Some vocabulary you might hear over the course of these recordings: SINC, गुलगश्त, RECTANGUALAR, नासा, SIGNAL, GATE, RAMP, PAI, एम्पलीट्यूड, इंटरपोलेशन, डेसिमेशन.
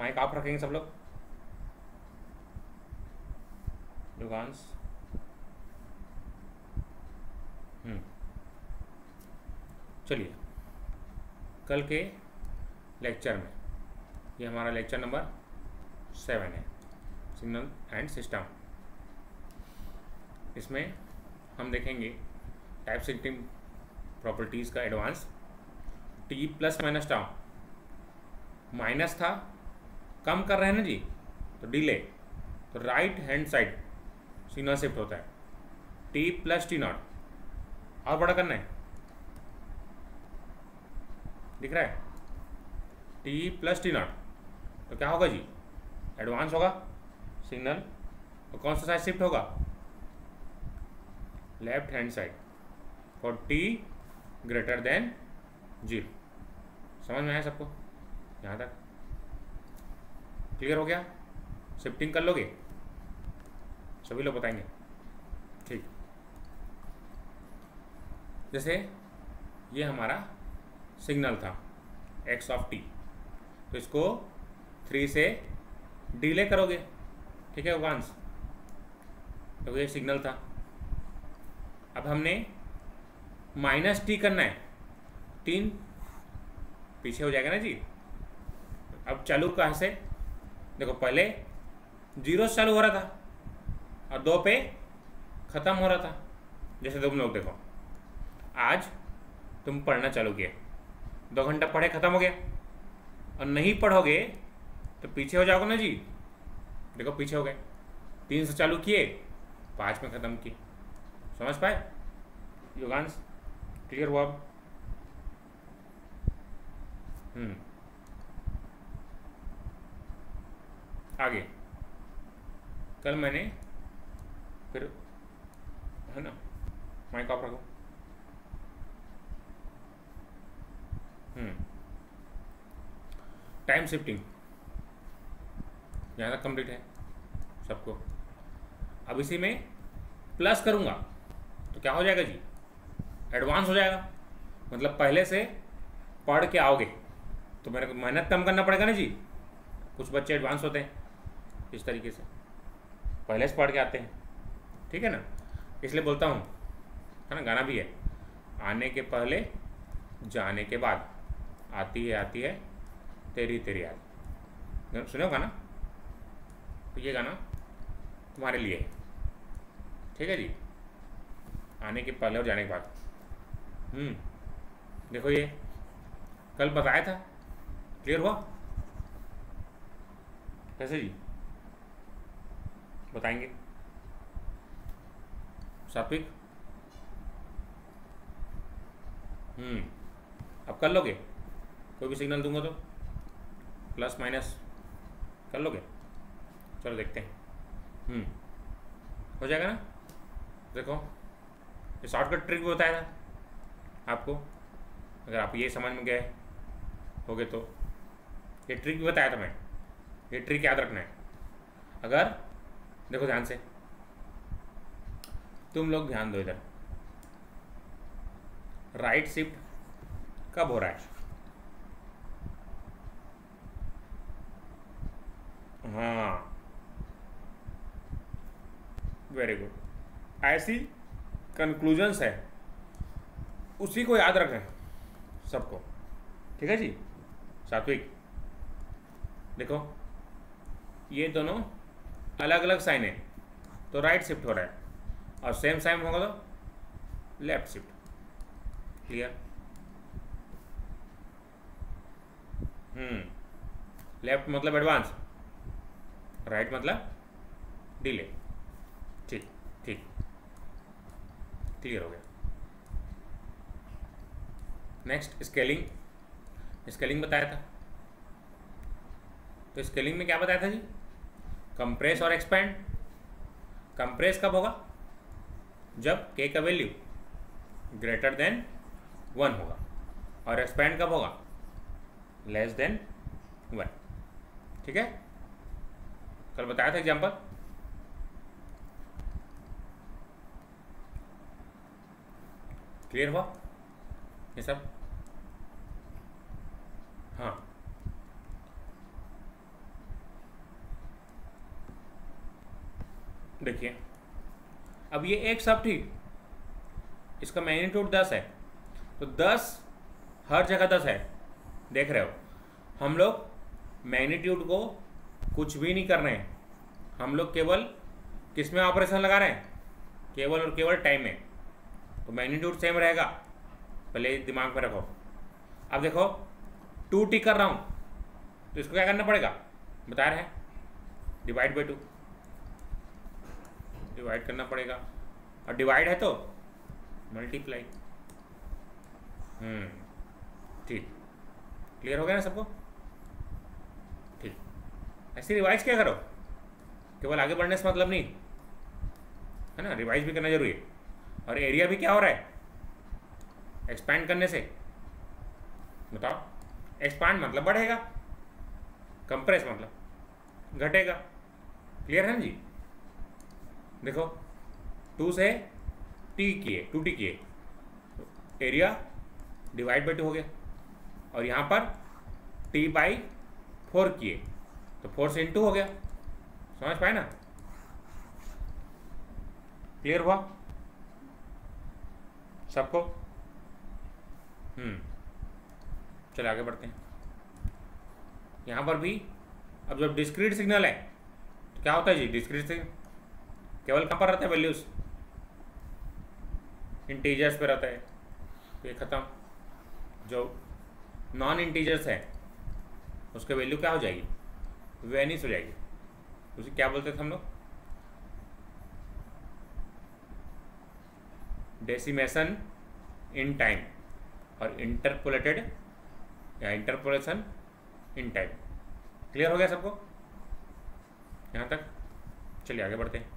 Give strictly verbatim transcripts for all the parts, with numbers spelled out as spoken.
Mic आप रखेंगे सब लोग। दुकान्स हम्म चलिए कल के लेक्चर में, ये हमारा लेक्चर नंबर सेवन है, सिग्नल एंड सिस्टम। इसमें हम देखेंगे टाइप शिफ्टिंग प्रॉपर्टीज़ का advance. T plus minus tau, minus था कम कर रहे हैं ना जी, तो डिले, तो right hand side signal shift होता है। टी प्लस टी नॉट, और बड़ा करना है, दिख रहा है, टी प्लस टी नॉट, तो क्या होगा जी, एडवांस होगा सिग्नल। तो कौन सा साइड शिफ्ट होगा, left hand side, for t greater than zero. समझ में आया सबको यहाँ तक? क्लियर हो गया? शिफ्टिंग कर लोगे, सभी लोग बताएंगे ठीक। जैसे ये हमारा सिग्नल था x ऑफ t, तो इसको थ्री से डिले करोगे, ठीक है वंस, तो ये सिग्नल था। अब हमने माइनस टी करना है, तीन पीछे हो जाएगा ना जी। अब चालू कहाँ से, देखो पहले जीरो से चालू हो रहा था और दो पे ख़त्म हो रहा था। जैसे तुम लोग देखो, आज तुम पढ़ना चालू किया, दो घंटा पढ़े ख़त्म हो गया, और नहीं पढ़ोगे तो पीछे हो जाओगे ना जी। देखो पीछे हो गए, तीन से चालू किए, पाँच में ख़त्म किए। समझ पाए योगांश? क्लियर हुआ अब? हम्म आगे कल मैंने फिर है ना, माइक ऑफ रखो। टाइम शिफ्टिंग यहाँ तक कंप्लीट है सबको। अब इसी में प्लस करूँगा तो क्या हो जाएगा जी, एडवांस हो जाएगा। मतलब पहले से पढ़ के आओगे तो मेरे को मेहनत कम करना पड़ेगा ना जी। कुछ बच्चे एडवांस होते हैं इस तरीके से, पहले से पढ़ के आते हैं, ठीक है ना। इसलिए बोलता हूँ है ना, गाना भी है, आने के पहले जाने के बाद, आती है आती है तेरी तेरी याद। सुने हो गाना? तो ये गाना तुम्हारे लिए है, ठीक है जी। आने के पहले और जाने के बाद। हम्म देखो ये कल बताया था, क्लियर हुआ कैसे जी? बताएंगे सापिक। हम्म अब कर लोगे, कोई भी सिग्नल दूंगा तो प्लस माइनस कर लोगे? चलो देखते हैं। हम्म हो जाएगा ना? देखो ये शॉर्टकट ट्रिक भी बताया था आपको, अगर आप ये समझ में गए हो गए तो ये ट्रिक भी बताया था मैं। ये ट्रिक याद रखना है। अगर देखो ध्यान से, तुम लोग ध्यान दो इधर, राइट शिफ्ट कब हो रहा है? हाँ वेरी गुड, ऐसी कंक्लूजन्स है, उसी को याद रखें सबको, ठीक है जी। सात्विक देखो ये दोनों अलग अलग साइन है, तो राइट शिफ्ट हो रहा है, और सेम साइन होगा तो left shift. Clear? Hmm left मतलब एडवांस, राइट मतलब डिले, ठीक ठीक क्लियर हो गया। नेक्स्ट स्केलिंग, स्केलिंग बताया था, तो स्केलिंग में क्या बताया था जी? कंप्रेस और एक्सपैंड। कंप्रेस कब होगा? जब k का वैल्यू ग्रेटर देन वन होगा, और एक्सपैंड कब होगा? लेस देन वन, ठीक है। कल बताया था एग्जाम्पल, क्लियर हुआ ये सब? हाँ देखिए अब ये एक सब थी, इसका मैग्नीट्यूड दस है तो दस हर जगह दस है, देख रहे हो। हम लोग मैग्नीट्यूड को कुछ भी नहीं कर रहे हैं, हम लोग केवल किस में ऑपरेशन लगा रहे हैं, केवल और केवल टाइम में। तो मैग्नीट्यूड सेम रहेगा, पहले दिमाग में रखो। अब देखो टू टी कर रहा हूँ तो इसको क्या करना पड़ेगा, बता रहे हैं डिवाइड बाई टू, डिवाइड करना पड़ेगा और डिवाइड है तो मल्टीप्लाई। हम्म ठीक, क्लियर हो गया ना सबको। ठीक, ऐसे रिवाइज क्या करो, केवल आगे बढ़ने से मतलब नहीं है ना, रिवाइज भी करना जरूरी है। और एरिया भी क्या हो रहा है, एक्सपैंड करने से। बताओ एक्सपैंड मतलब बढ़ेगा, कंप्रेस मतलब घटेगा, क्लियर है ना जी। देखो टू से टी किए, टू टी किए, एरिया डिवाइड बाई टू हो गया और यहाँ पर टी बाई फोर किए तो फोर से इंटू हो गया। समझ पाए ना, क्लियर हुआ सबको। हम्म चलो आगे बढ़ते हैं। यहाँ पर भी अब जब डिस्क्रीट सिग्नल है तो क्या होता है जी, डिस्क्रीट सिग्नल केवल कहाँ पर रहता है, वैल्यूज इंटीजर्स पे रहता है, तो ये ख़त्म। जो नॉन इंटीजर्स है उसके वैल्यू क्या हो जाएगी, वैनिश हो जाएगी, उसे क्या बोलते थे हम लोग, डेसिमेशन इन टाइम और इंटरपोलेटेड या इंटरपोलेशन इन टाइम। क्लियर हो गया सबको यहाँ तक। चलिए आगे बढ़ते हैं।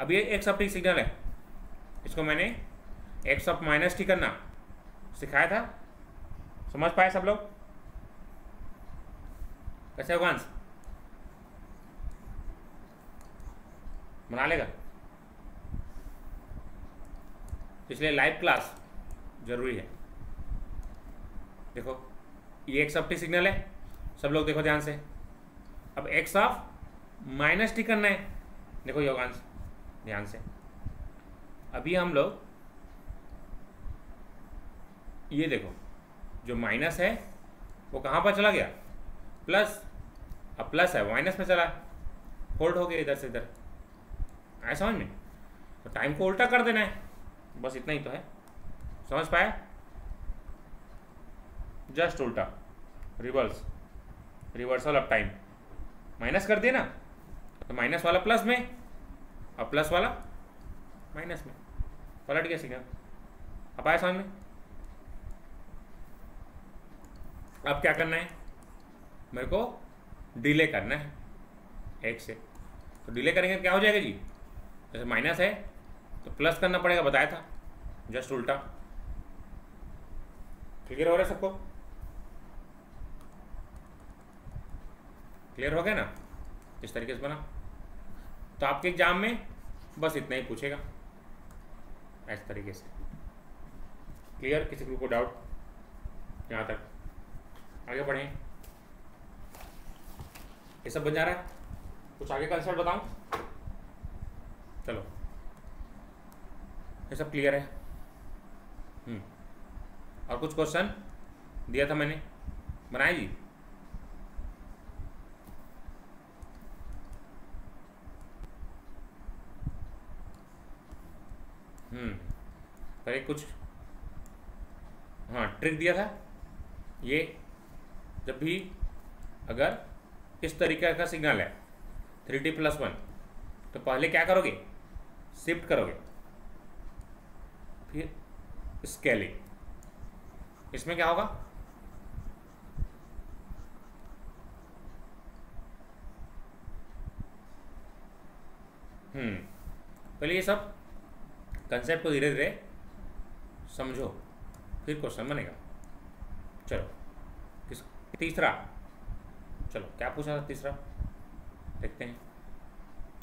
अब ये एक्स ऑफ टी सिग्नल है, इसको मैंने एक्स ऑफ माइनस टी करना सिखाया था, समझ पाए सब लोग। कैसे होगा आंसर, बना लेगा। इसलिए लाइव क्लास जरूरी है। देखो ये एक्स ऑफ टी सिग्नल है, सब लोग देखो ध्यान से। अब एक्स ऑफ माइनस टी करना है, देखो ये होगा आंसर, ध्यान से। अभी हम लोग ये देखो जो माइनस है वो कहाँ पर चला गया, प्लस, अब प्लस है माइनस में चला, फोल्ड हो गया इधर से इधर, आया समझ में। तो टाइम को उल्टा कर देना है, बस इतना ही तो है, समझ पाया। जस्ट उल्टा, reverse, reversal of time. Minus कर दिया ना तो माइनस वाला प्लस में और प्लस वाला माइनस में, पलट गया सिग्नल। अब आया समझ में। अब क्या करना है, मेरे को डिले करना है एक से, तो डिले करेंगे क्या हो जाएगा जी, जैसे माइनस है तो प्लस करना पड़ेगा, बताया था, जस्ट उल्टा। क्लियर हो रहा है सबको, क्लियर हो गया ना, इस तरीके से बना। तो आपके एग्जाम में बस इतना ही पूछेगा, इस तरीके से। क्लियर, किसी को डाउट यहाँ तक। आगे बढ़ें, ये सब बन जा रहा है, कुछ आगे कंसेप्ट बताऊं। चलो ये सब क्लियर है। हम्म और कुछ क्वेश्चन दिया था मैंने, बनाए जी। हम्म पर एक कुछ हाँ ट्रिक दिया था, ये जब भी अगर किस तरीके का सिग्नल है थ्री टी प्लस वन तो पहले क्या करोगे, शिफ्ट करोगे, फिर स्केलिंग। इसमें क्या होगा, हम्म पहले ये सब कंसेप्ट को धीरे धीरे समझो, फिर क्वेश्चन बनेगा। चलो किस तीसरा, चलो क्या पूछा था तीसरा, देखते हैं।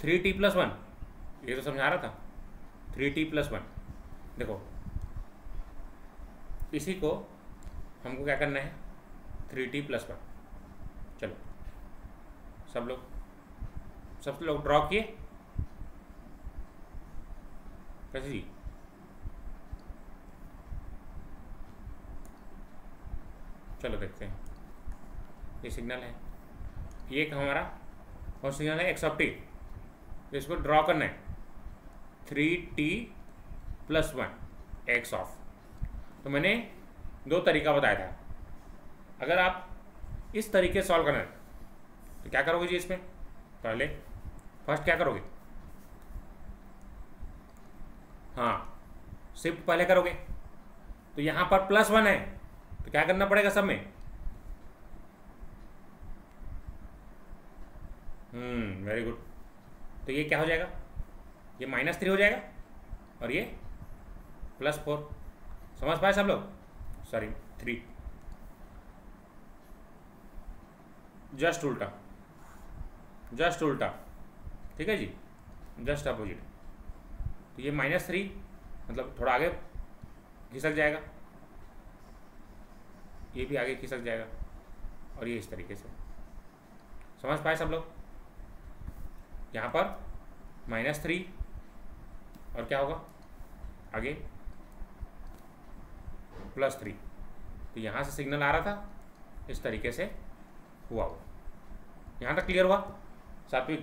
थ्री टी प्लस वन, ये तो समझा रहा था, थ्री टी प्लस वन। देखो इसी को हमको क्या करना है, थ्री टी प्लस वन। चलो सब लोग सब लोग ड्रॉ किए, जी। चलो देखते हैं, ये सिग्नल है, ये हमारा और सिग्नल है एक्स ऑफ टी, इसको ड्रॉ करना है three t plus one x of. तो मैंने दो तरीका बताया था, अगर आप इस तरीके से सॉल्व करना है तो क्या करोगे जी, इसमें पहले फर्स्ट क्या करोगे, हाँ शिफ्ट पहले करोगे, तो यहाँ पर प्लस वन है तो क्या करना पड़ेगा सब में, हम्म वेरी गुड, तो ये क्या हो जाएगा, ये माइनस थ्री हो जाएगा और ये प्लस फोर, समझ पाए सब लोग, सॉरी थ्री, जस्ट उल्टा, जस्ट उल्टा, ठीक है जी, जस्ट अपोजिट। तो ये माइनस थ्री मतलब थोड़ा आगे खिसक जाएगा, ये भी आगे खिसक जाएगा और ये इस तरीके से, समझ पाए सब लोग, यहाँ पर माइनस थ्री और क्या होगा आगे प्लस थ्री, तो यहाँ से सिग्नल आ रहा था इस तरीके से हुआ हुआ, यहाँ तक क्लियर हुआ साथी।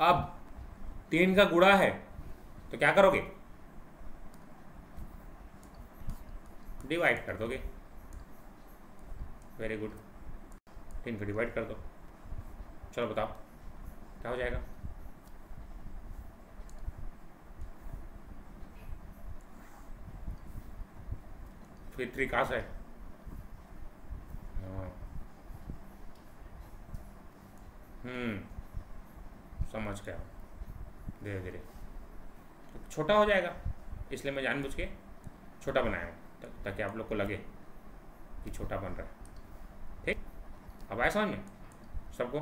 अब तीन का गुणा है तो क्या करोगे, डिवाइड कर दोगे, वेरी गुड, तीन को डिवाइड कर दो, चलो बताओ क्या हो जाएगा, फिर थ्री कहाँ से है, हम्म समझ गया, धीरे धीरे छोटा हो जाएगा, इसलिए मैं जानबूझ के छोटा बनाया हूँ ताकि आप लोग को लगे कि छोटा बन रहा है, ठीक। अब आया समझ में सबको,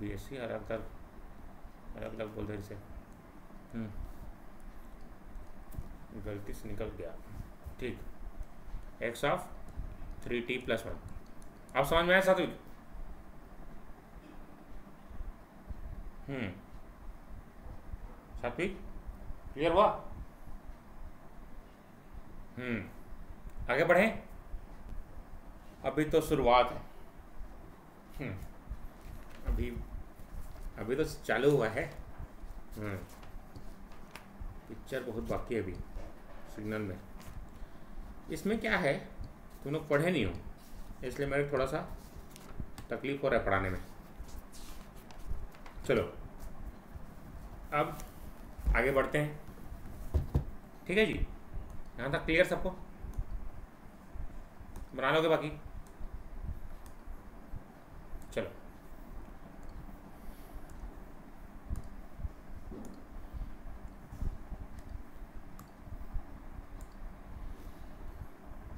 बी एस सी अलग अलग बोल देर से, हम्म गलती से निकल गया, ठीक, x of three t plus one, आप समझ में आए साथी, हम्म साथी क्लियर हुआ, हम्म आगे बढ़े, अभी तो शुरुआत है, हम्म अभी अभी तो चालू हुआ है, हम्म पिक्चर बहुत बाकी है अभी सिग्नल में, इसमें क्या है तुम लोग पढ़े नहीं हो इसलिए मेरे थोड़ा सा तकलीफ हो रहा है पढ़ाने में। चलो अब आगे बढ़ते हैं, ठीक है जी, यहाँ तक क्लियर सबको, बना लोगे बाकी, चलो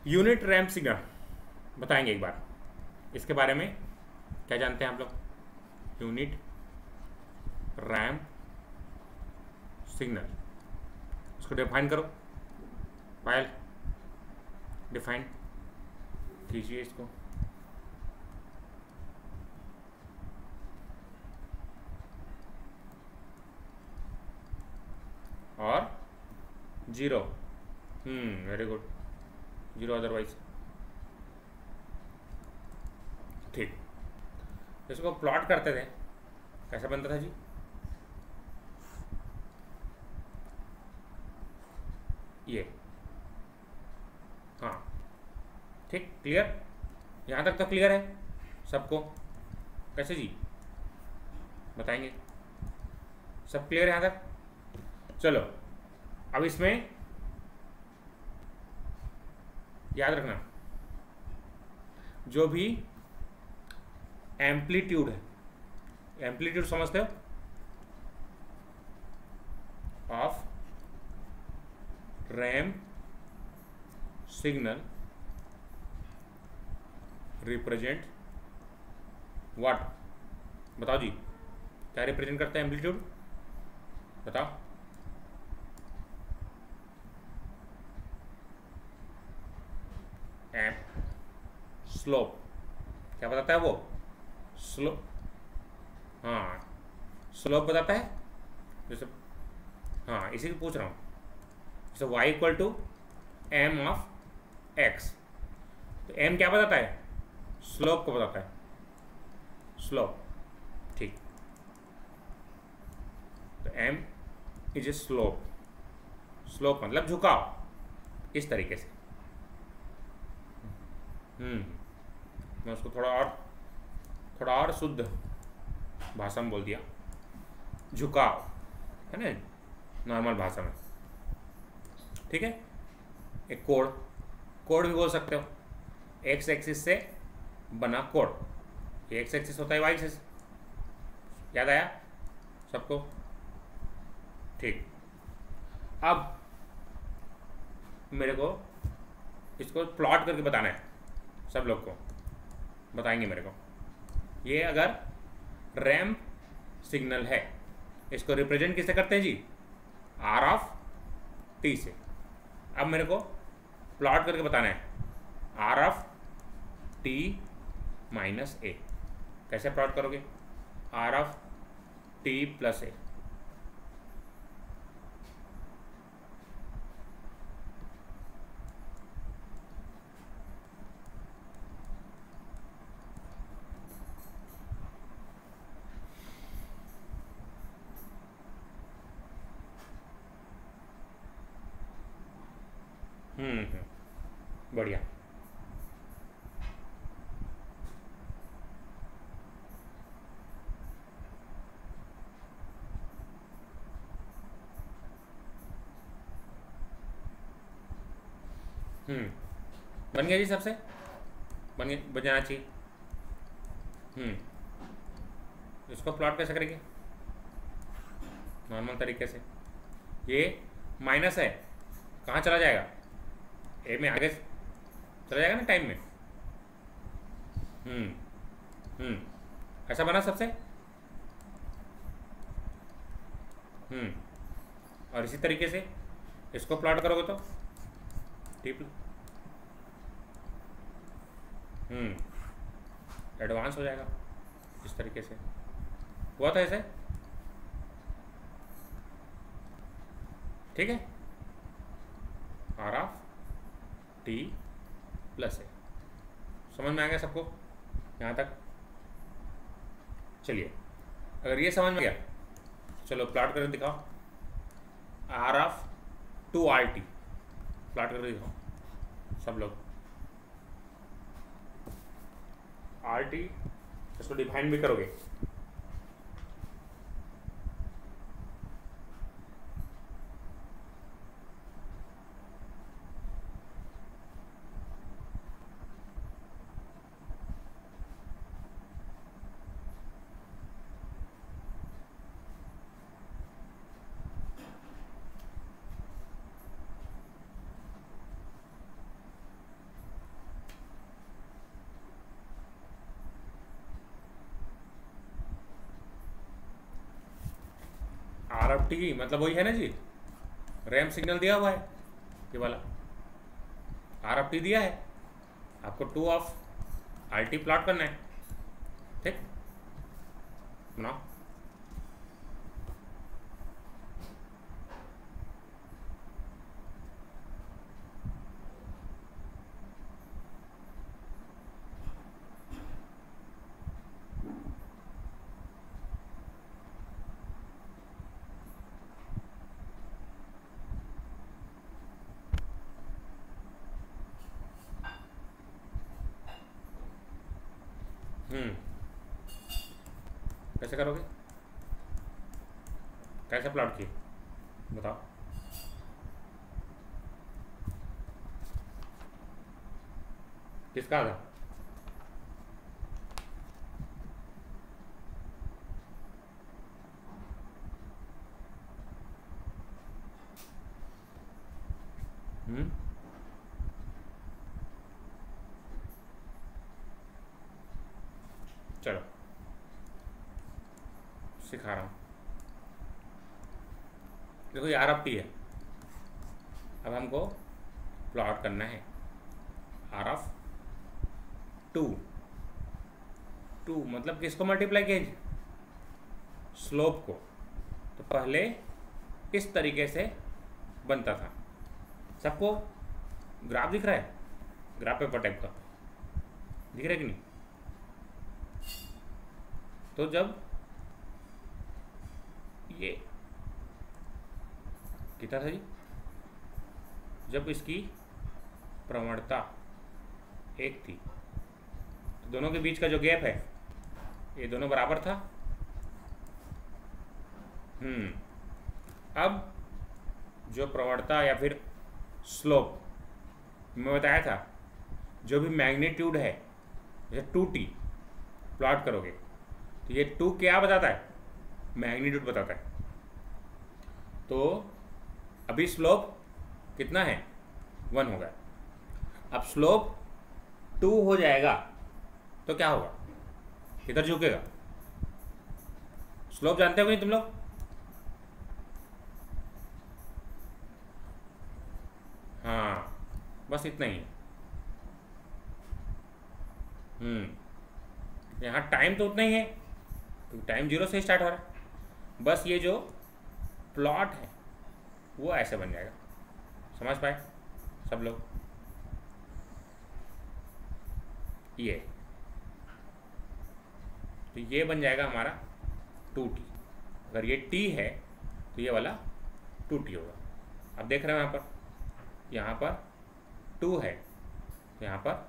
यूनिट रैंप सिग्नल बताएंगे एक बार, इसके बारे में क्या जानते हैं आप लोग, यूनिट रैंप सिग्नल इसको डिफाइन करो, फाइल डिफाइन कीजिए इसको, और zero, hmm very good zero otherwise, ठीक। इसको प्लॉट करते थे कैसा बनता था जी, ये हाँ ठीक, क्लियर यहाँ तक तो क्लियर है सबको, कैसे जी बताएंगे, सब क्लियर है यहाँ तक। चलो अब इसमें याद रखना, जो भी एम्पलीट्यूड है, एम्पलीट्यूड समझते हो, of ramp signal represent what, बताओ जी क्या रिप्रेजेंट करता है एम्पलीट्यूड, बताओ स्लोप, क्या बताता है वो स्लोप, हाँ स्लोप बताता है जैसे, हाँ इसी को पूछ रहा हूँ जैसे y equal to m of x, तो m क्या बताता है स्लोप को बताता है, स्लोप ठीक, तो m is a slope, slope मतलब झुकाव इस तरीके से। हम्म मैं उसको थोड़ा और थोड़ा और शुद्ध भाषा में बोल दिया, झुकाव है ना नॉर्मल भाषा में, ठीक है। एक कोण, कोण भी बोल सकते हो, एक्स एक्सिस से बना कोण, एक्स एक्सिस होता है वाई एक्सिस, याद आया सबको ठीक। अब मेरे को इसको प्लॉट करके बताना है, सब लोग को बताएंगे मेरे को, ये अगर रैम्प सिग्नल है इसको रिप्रेजेंट किससे करते हैं जी आर ऑफ टी से। अब मेरे को प्लॉट करके बताना है r of t minus a, कैसे प्लॉट करोगे r of t plus a, बढ़िया हम्म बन गया जी, सबसे बन गया, बन जाना चाहिए। हम्म इसको प्लॉट कैसे करेंगे नॉर्मल तरीके से, ये माइनस है कहाँ चला जाएगा ए में, आगे चला जाएगा ना टाइम में। हम्म हम्म ऐसा बना सबसे। हम्म और इसी तरीके से इसको प्लॉट करोगे तो टिप, हम्म एडवांस हो जाएगा इस तरीके से, हुआ था ऐसे ठीक है आर ऑफ टी प्लस है, समझ में आ गया सबको यहाँ तक। चलिए अगर ये समझ में गया चलो प्लॉट करके दिखाओ r of two r t, plot करके दिखाओ सब लोग आर टी, इसको डिफाइन भी करोगे टी, मतलब वही है ना जी रैम्प सिग्नल दिया हुआ है ये वाला आर ऑफ टी दिया है आपको, two of r t plot करना है ठीक ना। हम्म कैसे करोगे, कैसे प्लॉट किए बताओ। किसका था हम्म सिखा रहा हूँ, देखो ये आर ऑफ टी है, अब हमको प्लॉट करना है आर ऑफ टू टू मतलब किसको मल्टीप्लाई किया, स्लोप को। तो पहले इस तरीके से बनता था। सबको ग्राफ दिख रहा है, ग्राफ पेपर टाइप का दिख रहा है कि नहीं। तो जब ये कितना था जी, जब इसकी प्रवणता एक थी तो दोनों के बीच का जो गैप है ये दोनों बराबर था। हम्म अब जो प्रवणता या फिर स्लोप मैं बताया था, जो भी मैग्नीट्यूड है जैसे टू टी प्लॉट करोगे तो ये टू क्या बताता है, मैग्नीट्यूड बताता है। तो अभी स्लोप कितना है, वन होगा। अब स्लोप टू हो जाएगा तो क्या होगा, किधर झुकेगा। स्लोप जानते हो नहीं तुम लोग, हाँ बस इतना ही है। हम्म यहाँ टाइम तो उतना ही है, तो टाइम जीरो से स्टार्ट हो रहा है। बस ये जो प्लॉट है वो ऐसे बन जाएगा। समझ पाए सब लोग, ये तो ये बन जाएगा हमारा टू टी। अगर ये टी है तो ये वाला टू टी होगा। अब देख रहे हो यहाँ पर, यहाँ पर टू है, यहाँ पर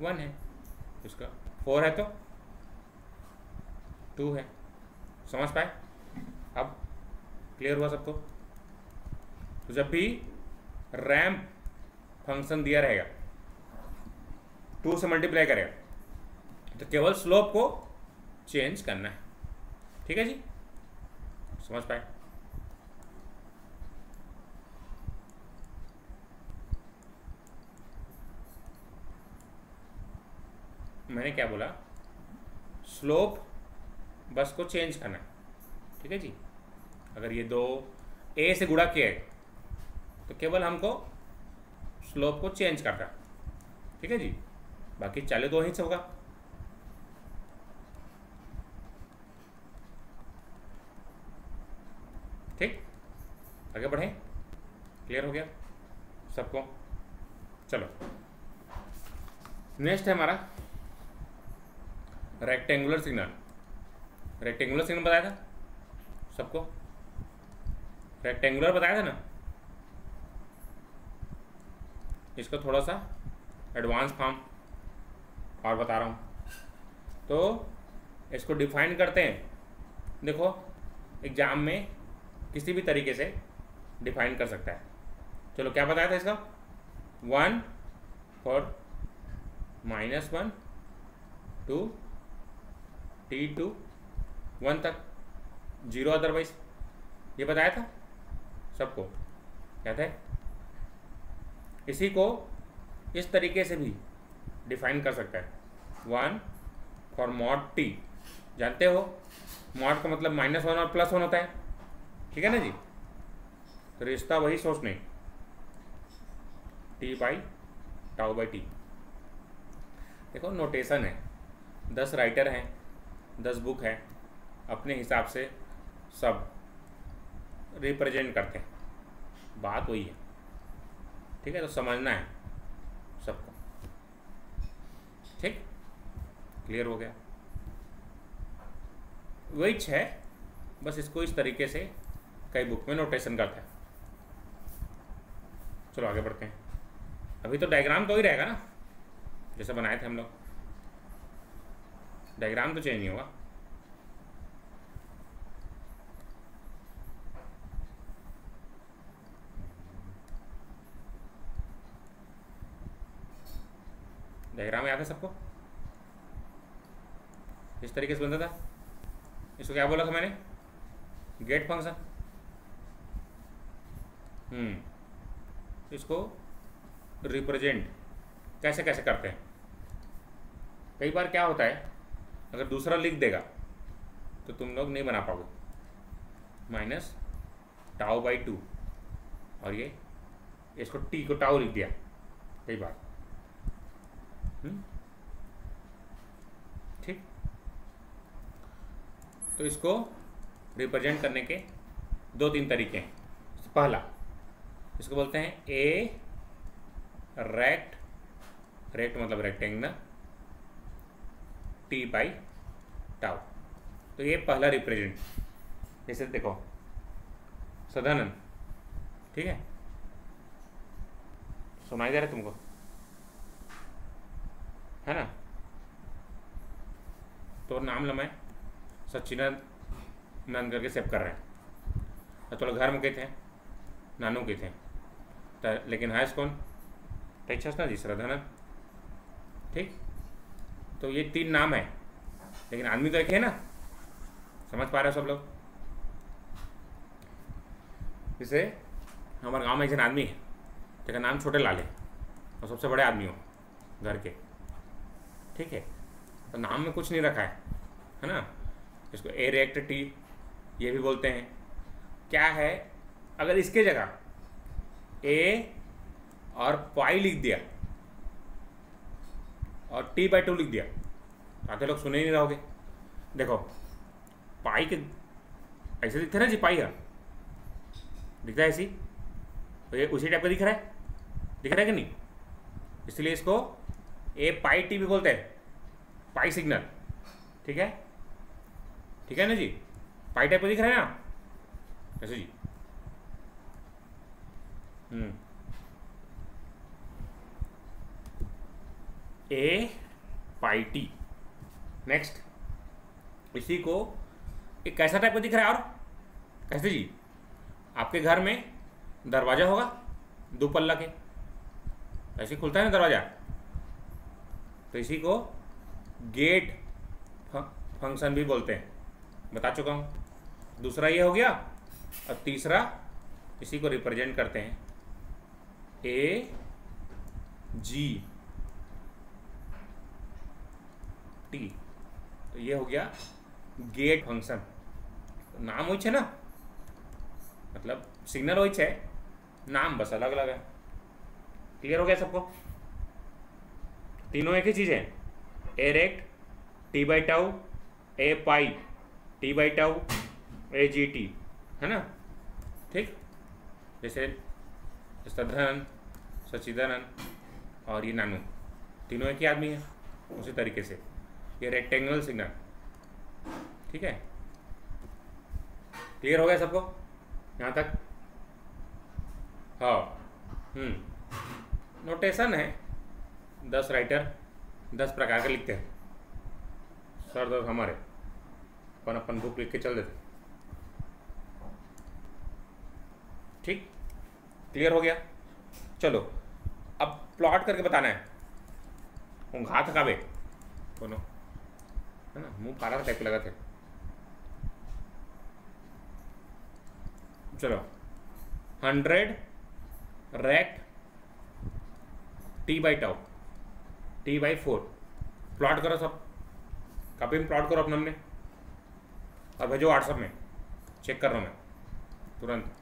वन है, इसका फोर है तो टू है। समझ पाए, अब क्लियर हुआ सबको। तो जब भी रैम्प फंक्शन दिया रहेगा, टू से मल्टीप्लाई करेगा तो केवल स्लोप को चेंज करना है। ठीक है जी, समझ पाए। मैंने क्या बोला, स्लोप बस को चेंज करना है। ठीक है जी, अगर ये दो ए से गुणा किया है तो केवल हमको स्लोप को चेंज करना है। ठीक है जी, बाकी चालू तो वहीं से होगा। ठीक, आगे बढ़ें, क्लियर हो गया सबको। चलो नेक्स्ट है हमारा रेक्टेंगुलर सिग्नल। रेक्टेंगुलर सिग्नल बताया था सबको, रेक्टेंगुलर बताया था ना। इसको थोड़ा सा एडवांस फॉर्म और बता रहा हूँ। तो इसको डिफाइन करते हैं। देखो एग्जाम में किसी भी तरीके से डिफाइन कर सकता है। चलो क्या बताया था इसका, one for minus one to t to one तक, जीरो अदरवाइज, ये बताया था सबको। क्या था, इसी को इस तरीके से भी डिफाइन कर सकता है। वन फॉर मॉड टी, जानते हो मॉड का मतलब माइनस वन और प्लस वन होता है। ठीक है ना जी, तो रिश्ता वही सोचने, t by tau by t. देखो नोटेशन है, दस राइटर हैं, दस बुक हैं, अपने हिसाब से सब रिप्रेजेंट करते हैं, बात वही है। ठीक है, तो समझना है सबको। ठीक, क्लियर हो गया। विच है, बस इसको इस तरीके से कई बुक में नोटेशन करता है। चलो आगे बढ़ते हैं। अभी तो डायग्राम तो ही रहेगा ना, जैसे बनाए थे हम लोग, डायग्राम तो चेंज नहीं होगा। डायग्राम याद है सबको, इस तरीके से बनता था। इसको क्या बोला था मैंने, गेट फंक्शन। हम्म इसको रिप्रेजेंट कैसे कैसे करते हैं। कई बार क्या होता है, अगर दूसरा लिख देगा तो तुम लोग नहीं बना पाओगे। माइनस टाउ बाई टू, और ये इसको टी को टाउ लिख दिया कई बार। तो इसको रिप्रेजेंट करने के दो तीन तरीके हैं। पहला, इसको बोलते हैं ए रेक्ट, रेक्ट मतलब रेक्टेंगल, टी बाई टाउ। तो ये पहला रिप्रेजेंट, जैसे देखो सदानंद, ठीक है, सुनाई दे रहा है तुमको, है ना? तो नाम लंबाए सच्चिदानंद करके सेव कर रहे हैं। तो घर में कहते हैं नानू कहते हैं, लेकिन हाइस कौन टेक्सास ना जी श्रद्धानंद, ठीक। तो ये तीन नाम है, लेकिन आदमी तो एक है ना, समझ पा रहे हो सब लोग। जैसे हमारे गांव में एक जन आदमी है, जिसका नाम छोटे लाल है और सबसे बड़े आदमी हो घर के, ठीक है। तो नाम में कुछ नहीं रखा है, है ना। इसको ए रेक्ट टी ये भी बोलते हैं। क्या है अगर इसके जगह ए और पाई लिख दिया और टी बाई टू लिख दिया, आते लोग सुने ही नहीं रहोगे। देखो पाई के ऐसे दिखते हैं ना जी, पाई है दिखता है ऐसी, तो ये उसी टाइप का दिख रहा है, दिख रहा है कि नहीं? इसलिए इसको ए पाई टी भी बोलते हैं, पाई सिग्नल, ठीक है, ठीक है ना जी। पाई टाइप का दिख रहा है ना ऐसे जी। हम्म ए पाई टी। नेक्स्ट, इसी को एक कैसा टाइप का दिख रहा है और कैसे जी? आपके घर में दरवाज़ा होगा दो पल्ला के, ऐसे खुलता है ना दरवाज़ा, तो इसी को गेट फंक्शन भी बोलते हैं, बता चुका हूँ। दूसरा ये हो गया और तीसरा इसी को रिप्रेजेंट करते हैं ए जी टी। तो ये हो गया गेट फंक्शन। नाम हो ना, मतलब सिग्नल हो, नाम बस अलग अलग है। क्लियर हो गया सबको? तीनों एक ही चीज़ है, a rect t by tau, a pi t by tau, a g t, है ना, ठीक। जैसे सदानंद, सच्चिदानंद और ये नानू, तीनों एक ही आदमी है। उसी तरीके से ये रेक्टेंगुलर सिग्नल, ठीक है। क्लियर हो गया सबको यहाँ तक? हाँ। हम्म नोटेशन है, दस राइटर दस प्रकार के लिखते हैं। सर दस हमारे अपन अपन बुक लिख के चल देते, ठीक। क्लियर हो गया? चलो अब प्लॉट करके बताना है। घात काबे बोलो, है ना, मुँह पारा टाइप लगा थे। चलो, hundred rect t by tau, t by four, plot करो सब, कॉपी में प्लॉट करो अपने हमने और भेजो व्हाट्सएप में, चेक कर रहा हूँ मैं तुरंत।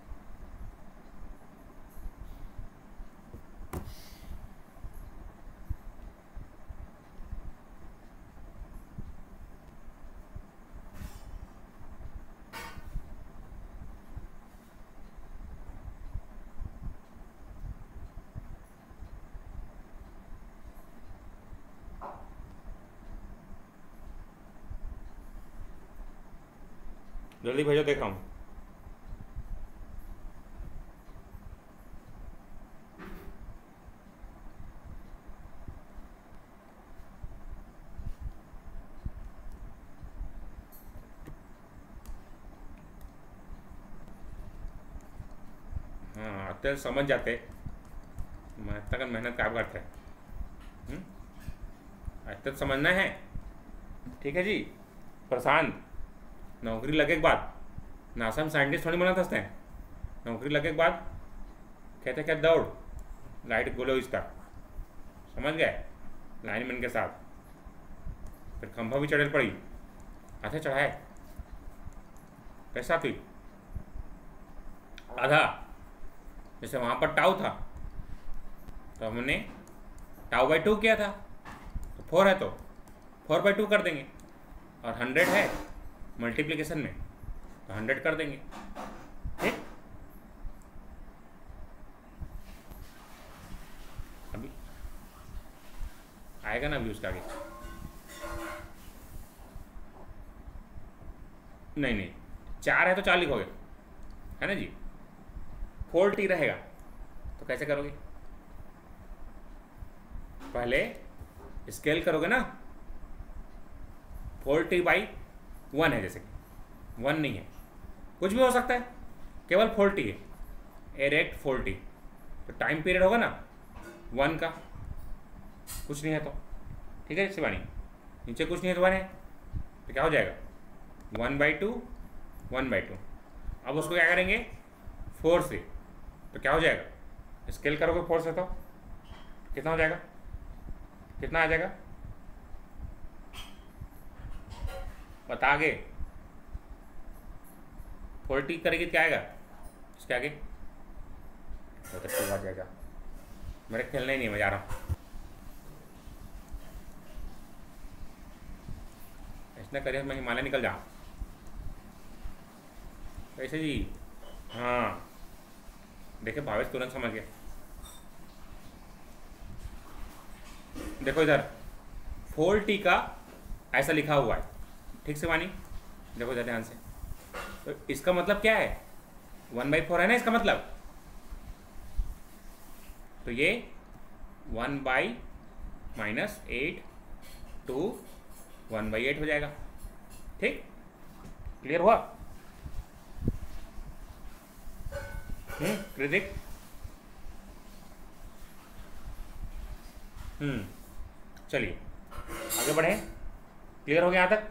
जल्दी भेजो, देख रहा हूँ। हाँ, आते समझ जाते, मैं तक मेहनत काम करते हैं, आज तक समझना है, ठीक है जी। प्रशांत, नौकरी लगे के बाद नासा में साइंटिस्ट थोड़ी बना हंसते हैं। नौकरी लगे के बाद कहते क्या दौड़ लाइट गोलो इसका, समझ गए, लाइनमैन के साथ। फिर खंभा भी चढ़ेल पड़ी, आधे चढ़ाए, कैसा थी आधा, जैसे वहाँ पर टाउ था तो हमने टाउ बाई टू किया था, तो फोर है तो फोर बाई टू कर देंगे, और हंड्रेड है मल्टीप्लीकेशन में तो हंड्रेड कर देंगे, ठीक। अभी आएगा ना अभी उसका आगे, नहीं नहीं चार है तो चार लिखोगे है ना जी, फोर टी रहेगा तो कैसे करोगे, पहले स्केल करोगे ना, फोर टी बाई वन है, जैसे कि वन नहीं है कुछ भी हो सकता है, केवल फोर टी है, एरेक्ट फोर टी तो टाइम पीरियड होगा ना वन का, कुछ नहीं है तो ठीक है शिवानी, नीचे कुछ नहीं है तो वन है तो क्या हो जाएगा one by two one by two. अब उसको क्या करेंगे फोर से, तो क्या हो जाएगा स्केल करोगे फोर से तो कितना हो जाएगा, कितना आ जाएगा बता, आगे फोर्टी करेगी क्या आएगा इसके आगे, तो टू आ जाएगा। मेरे खेलना ही नहीं मैं जा रहा हूँ, इसने करिए मैं हिमालय निकल जाऊँ कैसे जी। हाँ देखे भावेश तुरंत समझ गया, देखो इधर फोर टी का ऐसा लिखा हुआ है, ठीक से वानी देखो इधर ध्यान से, तो इसका मतलब क्या है वन बाई फोर है ना इसका मतलब, तो ये one by minus eight to one by eight हो जाएगा, ठीक क्लियर हुआ। हम्म कृतिक हम्म चलिए आगे बढ़े, क्लियर हो गया यहाँ तक।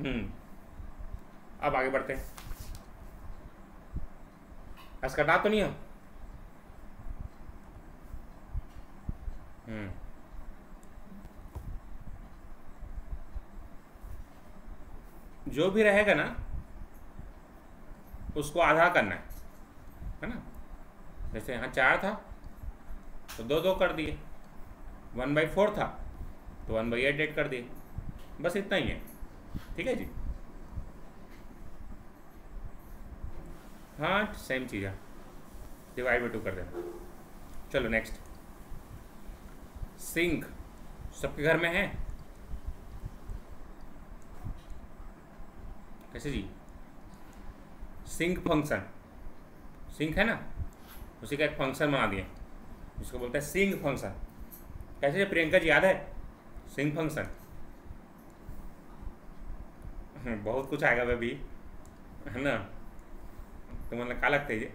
हम्म अब आगे बढ़ते हैं, अस्कटा तो नहीं हो। हम्म जो भी रहेगा ना उसको आधा करना है है ना, जैसे यहाँ चार था तो दो दो कर दिए, वन बाई फोर था तो वन बाई एट एट कर दिए, बस इतना ही है, ठीक है जी। हाँ सेम चीज़ है, डिवाइड बाई टू कर देना। चलो नेक्स्ट, सिंक सबके घर में है कैसे जी, सिंक फंक्शन, सिंक है ना उसी का एक फंक्शन बना दिए जिसको बोलते हैं सिंक फंक्शन, कैसे प्रियंका जी याद है सिंक फंक्शन। बहुत कुछ आएगा भाभी है ना, तो मतलब क्या लगता है ये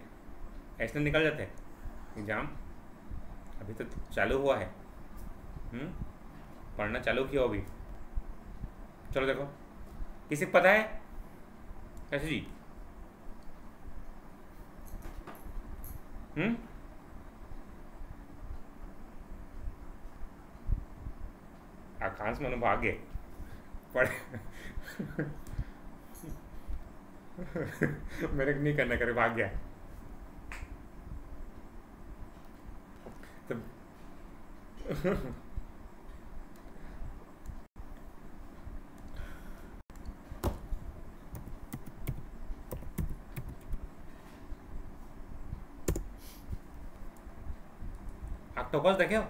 ऐसे निकल जाते हैं एग्जाम, अभी तो चालू हुआ है। हम्म पढ़ना चालू किया अभी। चलो देखो किसी को पता है कैसे जी। हम्म आकांश मनु भाग्य पढ़ मेरे नहीं करना करे भाग्य, तो ऑक्टोपस देखे हो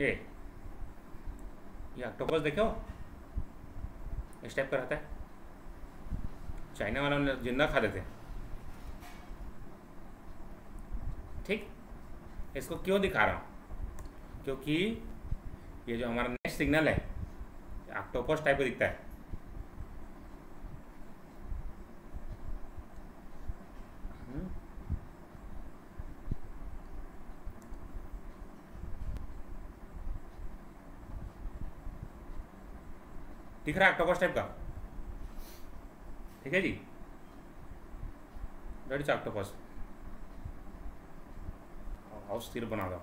ये, ये ऑक्टोपस देखे हो इस टाइप का रहता है, चाइना वाला ने जिंदा खा देते, ठीक। इसको क्यों दिखा रहा हूँ, क्योंकि ये जो हमारा नेक्स्ट सिग्नल है ऑक्टोपस टाइप का दिखता है, दिख रहा है ऑक्टोपस टाइप का, ठीक है जी। रेडी ऑक्टोपस और स्थिर बना दो,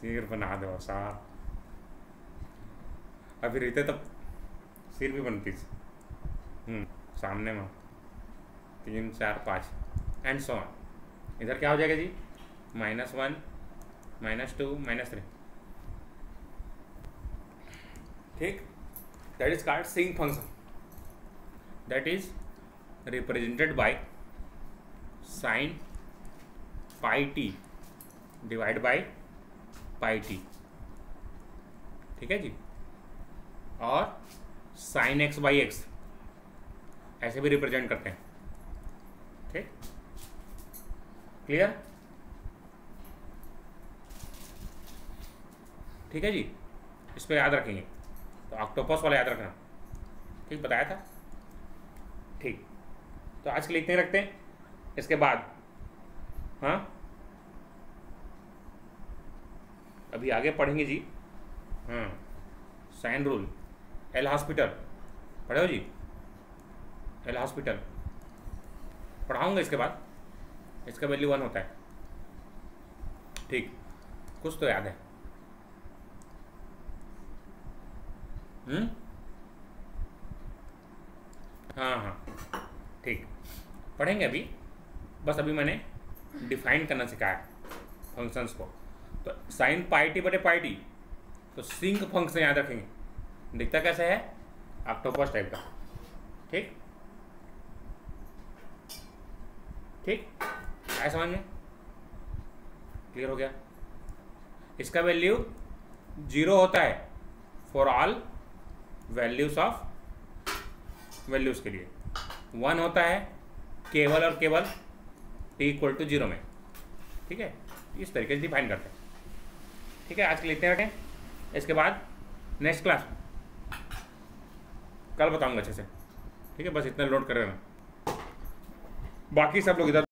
सिर बना दो साहब, अभी रहते तब सिर भी बनती। हम्म सामने में तीन चार पाँच एंड सो ऑन। इधर क्या हो जाएगा जी, minus one minus two minus three. ठीक, that is called sinc function, that is represented by sine pi t divide by pi t. ठीक है जी, और साइन एक्स बाई एक्स ऐसे भी रिप्रेजेंट करते हैं। ठीक, क्लियर? ठीक है जी, इस पर याद रखेंगे तो ऑक्टोपस वाला याद रखना। ठीक, बताया था। ठीक, तो आज के लिए इतने रखते हैं। इसके बाद हाँ अभी आगे पढ़ेंगे जी, हाँ साइन रूल, एल हॉस्पिटल पढ़े हो जी, एल हॉस्पिटल पढ़ाऊँगा। इसके बाद इसका वैल्यू वन होता है। ठीक, कुछ तो याद है। हम्म, हाँ हाँ ठीक, पढ़ेंगे अभी। बस अभी मैंने डिफाइन करना सिखाया फंक्शंस को। तो साइन पाई टी बटे पाई टी, तो सिंक फंक्शन याद रखेंगे। दिखता कैसे है, ऑक्टोपस टाइप का। ठीक ठीक, आया समझ में, क्लियर हो गया। इसका वैल्यू जीरो होता है for all values of values के लिए, वन होता है केवल और केवल टी इक्वल टू जीरो में। ठीक है, इस तरीके से डिफाइन करते हैं। ठीक है, आज के लिए इतने रखें। इसके बाद नेक्स्ट क्लास कल बताऊंगा अच्छे से। ठीक है, बस इतना नोट कर रहे हैं, बाकी सब लोग इधर